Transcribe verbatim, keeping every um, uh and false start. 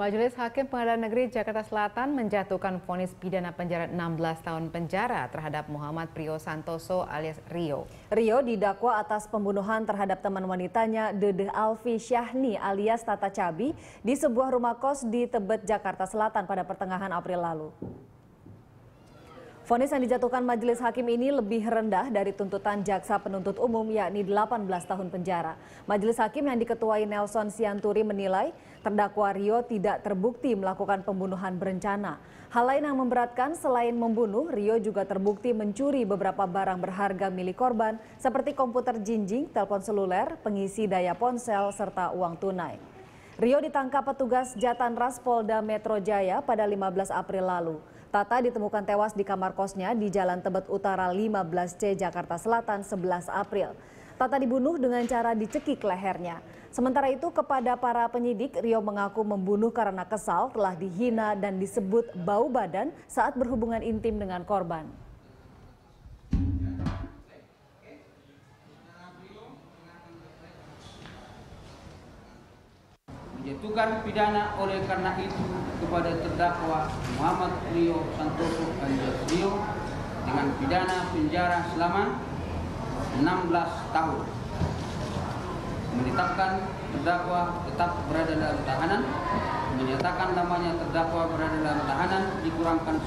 Majelis Hakim Pengadilan Negeri Jakarta Selatan menjatuhkan vonis pidana penjara enam belas tahun penjara terhadap Muhammad Priyo Santoso alias Rio. Rio didakwa atas pembunuhan terhadap teman wanitanya Dede Alfi Syahni alias Tata Cabi di sebuah rumah kos di Tebet, Jakarta Selatan pada pertengahan April lalu. Vonis yang dijatuhkan majelis hakim ini lebih rendah dari tuntutan jaksa penuntut umum yakni delapan belas tahun penjara. Majelis hakim yang diketuai Nelson Sianturi menilai terdakwa Rio tidak terbukti melakukan pembunuhan berencana. Hal lain yang memberatkan selain membunuh, Rio juga terbukti mencuri beberapa barang berharga milik korban seperti komputer jinjing, telepon seluler, pengisi daya ponsel, serta uang tunai. Rio ditangkap petugas Jatanras Polda Metro Jaya pada lima belas April lalu. Tata ditemukan tewas di kamar kosnya di Jalan Tebet Utara lima belas C, Jakarta Selatan sebelas April. Tata dibunuh dengan cara dicekik lehernya. Sementara itu kepada para penyidik, Rio mengaku membunuh karena kesal telah dihina dan disebut bau badan saat berhubungan intim dengan korban. Menjatuhkan pidana oleh karena itu kepada terdakwa Muhammad Priyo Santoso alias Rio dengan pidana penjara selama enam belas tahun. Menetapkan terdakwa tetap berada dalam tahanan, menyatakan namanya terdakwa berada dalam tahanan dikurangkan